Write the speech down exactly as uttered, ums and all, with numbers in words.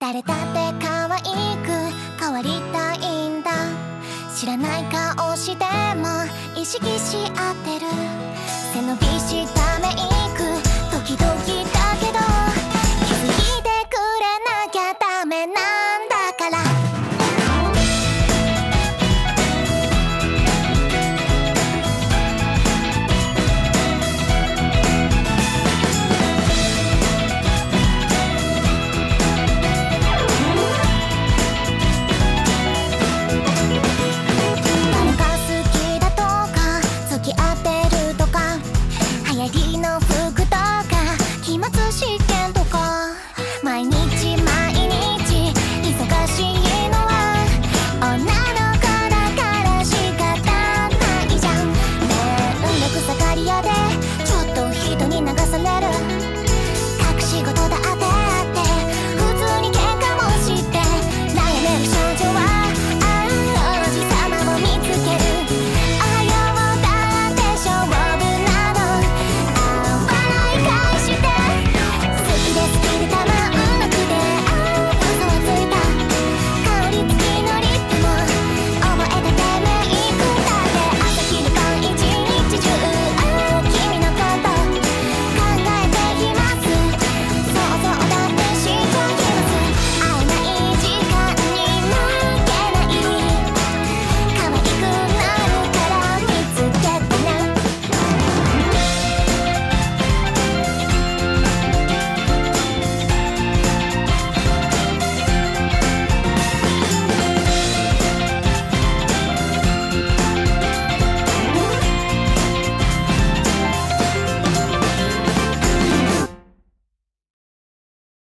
誰だって可愛く変わりたいんだ。知らない顔しても意識し合ってる。背伸びしたメイク時々